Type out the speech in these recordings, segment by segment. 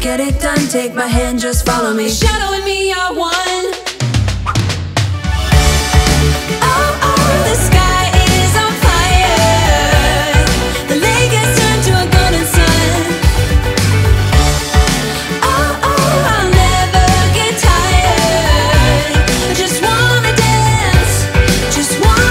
Let's get it done, take my hand, just follow me. Shadow and me are one. Oh, oh, the sky is on fire. The lake has turned to a golden sun. Oh, oh, I'll never get tired. I just wanna dance, just wanna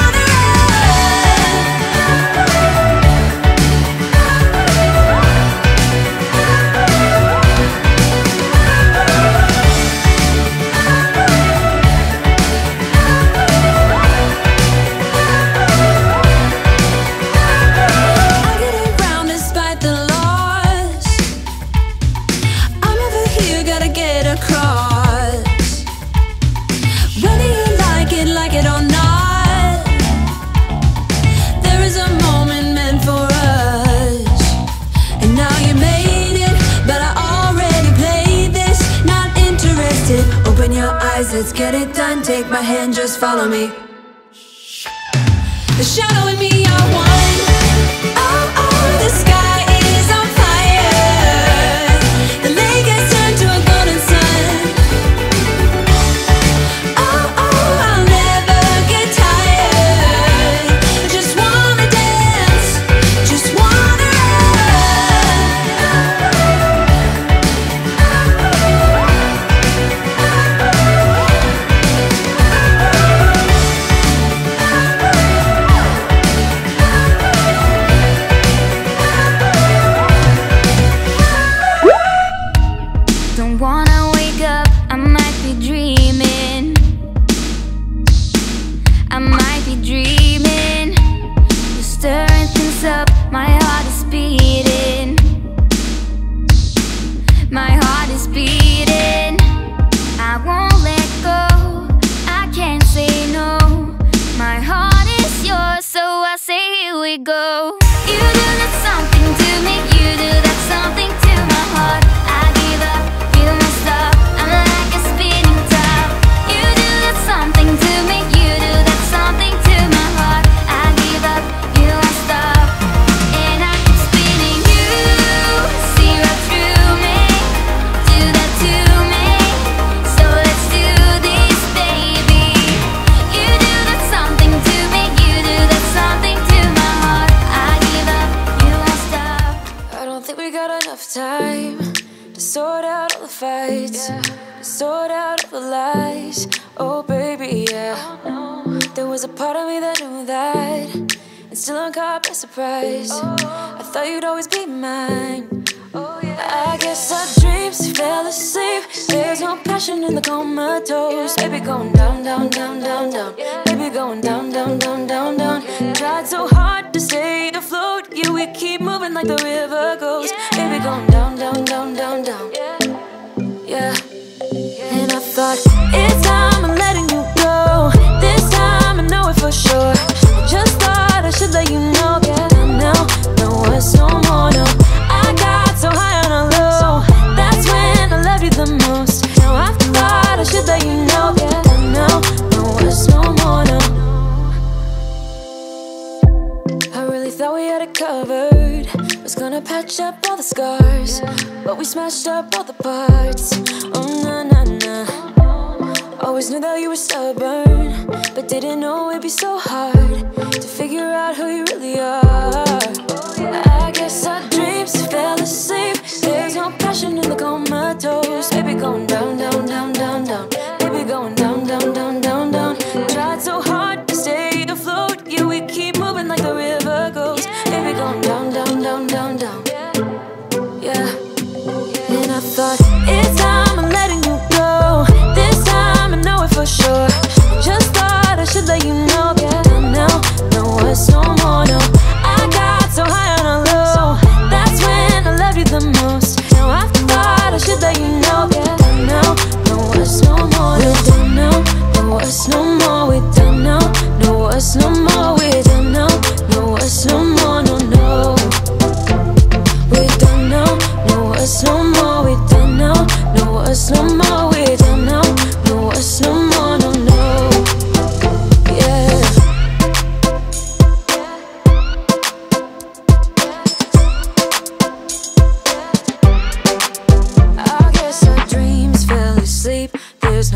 let's get it done, take my hand, just follow me. The shadow and me are one. Oh, oh, the sky is on fire. The lake has turned to a golden sun. Oh, oh, I'll never get tired. I just wanna dance, just wanna run. Now I thought I should let you know, but now, no, what's no more.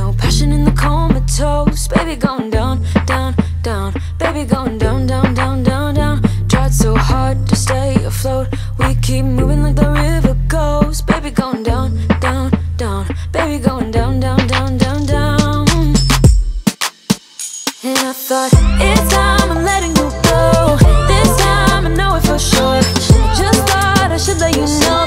No passion in the comatose. Baby going down, down, down. Baby going down, down, down, down, down. Tried so hard to stay afloat. We keep moving like the river goes. Baby going down, down, down. Baby going down, down, down, down, down. And I thought, it's time I'm letting you go. This time I know it for sure. Just thought I should let you know.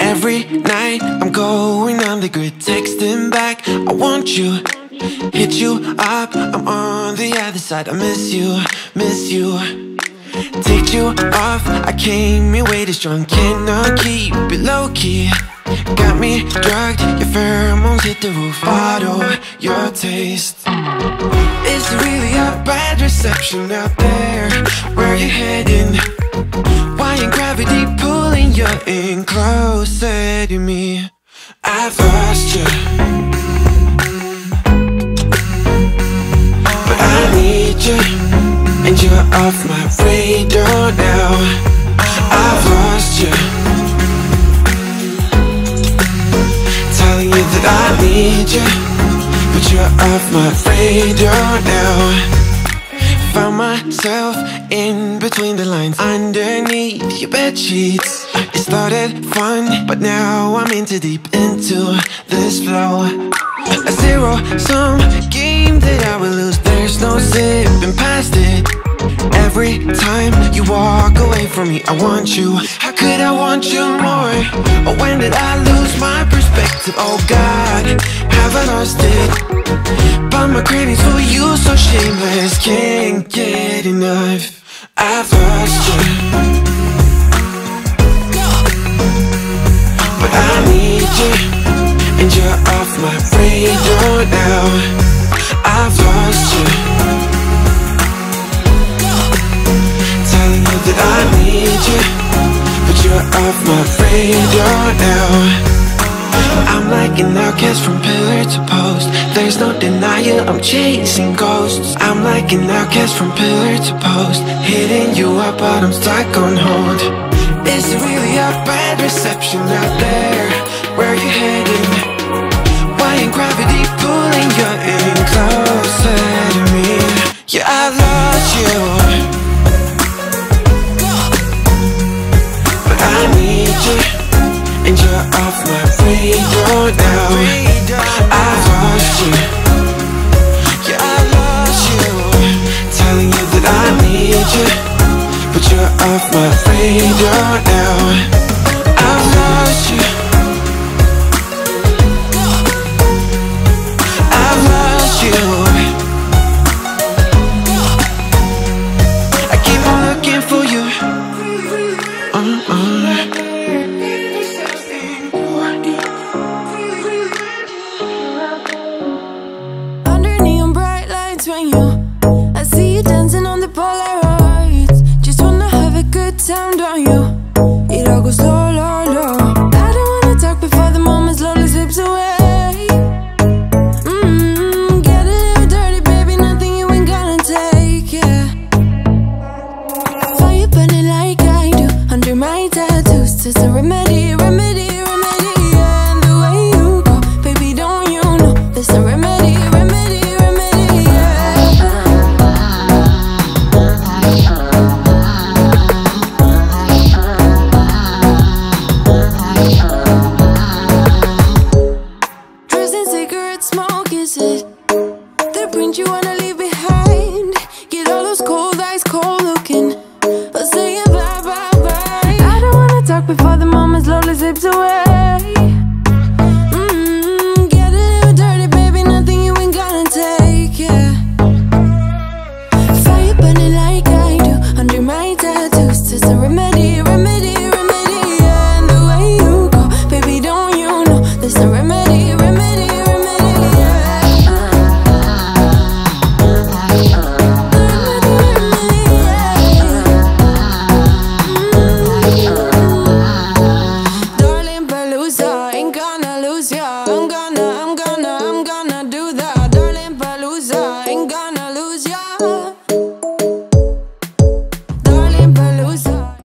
Every night I'm going on the grid, texting back, I want you, hit you up, I'm on the other side, I miss you, miss you. Take you off, I came your way too strong, cannot keep it low-key. Got me drugged, your pheromones hit the roof, bottle your taste. It's really a bad reception out there, where you heading? Why ain't gravity pulling you in closer to me? I've lost you, but I need you, and you're off my radar now. I've lost you, that I need you, but you're off my radar now. Found myself in between the lines, underneath your bed sheets. It started fun, but now I'm in too deep into this flow. A zero-sum game that I will lose, there's no zipping past it. Every time you walk away from me, I want you. How could I want you more? Or when did I lose my perspective? Oh God, have I lost it? But my cravings for you so shameless, can't get enough. I've lost you, but I need you, and you're off my radar now. I've lost you, that I need you, but you're off my radar now. I'm like an outcast from pillar to post, there's no denial, I'm chasing ghosts. I'm like an outcast from pillar to post, hitting you up but I'm stuck on hold. It's really a bad reception out there, where you heading? Why ain't gravity pulling you in closer to me? Yeah, I lost you, and you're off my radar now. I've lost you, yeah, I lost you. Telling you that I need you, but you're off my radar now. I've lost you, I've lost you. I keep on looking for you. Before the moment's I'm gonna